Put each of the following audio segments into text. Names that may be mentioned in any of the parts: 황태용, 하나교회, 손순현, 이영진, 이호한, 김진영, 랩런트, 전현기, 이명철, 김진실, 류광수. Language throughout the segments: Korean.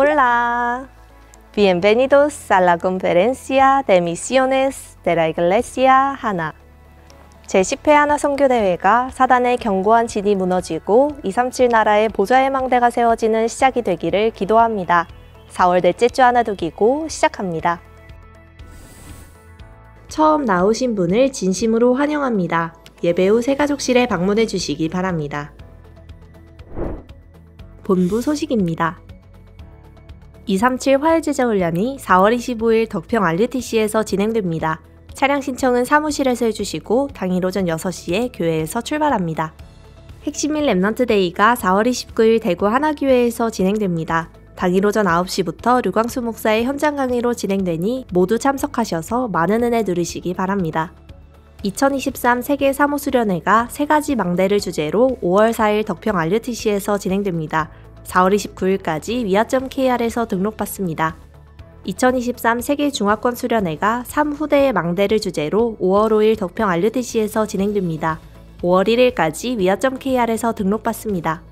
Hola, bienvenidos a la conferencia de misiones de la Iglesia Hana. 제10회 하나 선교대회가 사단의 견고한 진이 무너지고 237 나라의 보좌의 망대가 세워지는 시작이 되기를 기도합니다. 4월 넷째 주 하나독이고 시작합니다. 처음 나오신 분을 진심으로 환영합니다. 예배 후 새가족실에 방문해 주시기 바랍니다. 본부 소식입니다. 237 화요제자훈련이 4월 25일 덕평 RUTC에서 진행됩니다. 차량 신청은 사무실에서 해주시고 당일 오전 6시에 교회에서 출발합니다. 핵심인 랩런트 데이가 4월 29일 대구 하나교회에서 진행됩니다. 당일 오전 9시부터 류광수 목사의 현장 강의로 진행되니 모두 참석하셔서 많은 은혜 누리시기 바랍니다. 2023 세계 사모수련회가 세 가지 망대를 주제로 5월 4일 덕평 RUTC에서 진행됩니다. 4월 29일까지 위아점.kr에서 등록받습니다. 2023 세계중화권수련회가 3후대의 망대를 주제로 5월 5일 덕평 RUTC에서 진행됩니다. 5월 1일까지 위아.kr에서 등록받습니다.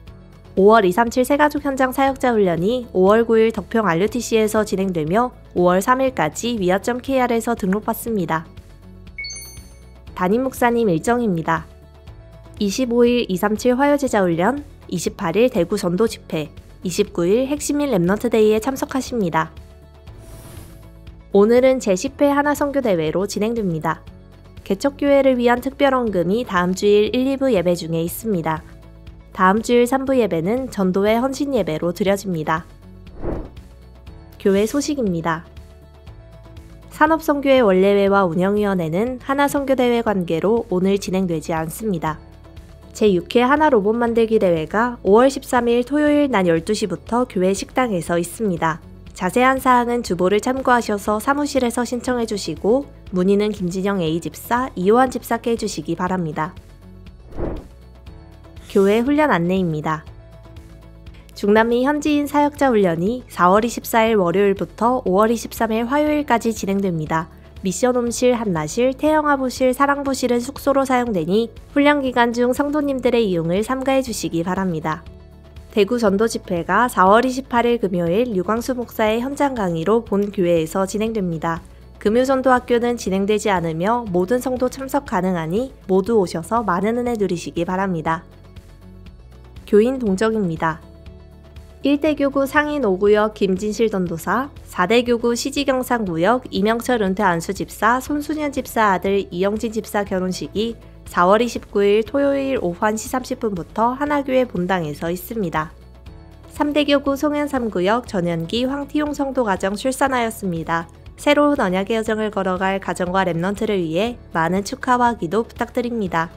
5월 237 새가족 현장 사역자 훈련이 5월 9일 덕평 RUTC에서 진행되며 5월 3일까지 위아.kr에서 등록받습니다. 담임 목사님 일정입니다. 25일 237 화요제자 훈련, 28일 대구 전도 집회, 29일 핵심인 랩런트 데이에 참석하십니다. 오늘은 제10회 하나 선교대회로 진행됩니다. 개척교회를 위한 특별헌금이 다음 주일 1, 2부 예배 중에 있습니다. 다음 주일 3부 예배는 전도회 헌신 예배로 드려집니다. 교회 소식입니다. 산업선교회 원내회와 운영위원회는 하나 선교대회 관계로 오늘 진행되지 않습니다. 제6회 하나 로봇 만들기 대회가 5월 13일 토요일 낮 12시부터 교회 식당에서 있습니다. 자세한 사항은 주보를 참고하셔서 사무실에서 신청해 주시고 문의는 김진영 A집사, 이호한 집사께 해주시기 바랍니다. 교회 훈련 안내입니다. 중남미 현지인 사역자 훈련이 4월 24일 월요일부터 5월 23일 화요일까지 진행됩니다. 미션홈실, 한나실, 태영아부실, 사랑부실은 숙소로 사용되니 훈련 기간 중 성도님들의 이용을 삼가해 주시기 바랍니다. 대구 전도 집회가 4월 28일 금요일 유광수 목사의 현장 강의로 본 교회에서 진행됩니다. 금요전도학교는 진행되지 않으며 모든 성도 참석 가능하니 모두 오셔서 많은 은혜 누리시기 바랍니다. 교인 동정입니다. 1대 교구 상인 5구역 김진실 전도사, 4대 교구 시지경상 구역 이명철 은퇴 안수 집사, 손순현 집사 아들 이영진 집사 결혼식이 4월 29일 토요일 오후 1시 30분부터 하나교회 본당에서 있습니다. 3대 교구 송현 3구역 전현기 황태용 성도 가정 출산하였습니다. 새로운 언약의 여정을 걸어갈 가정과 랩런트를 위해 많은 축하와 기도 부탁드립니다.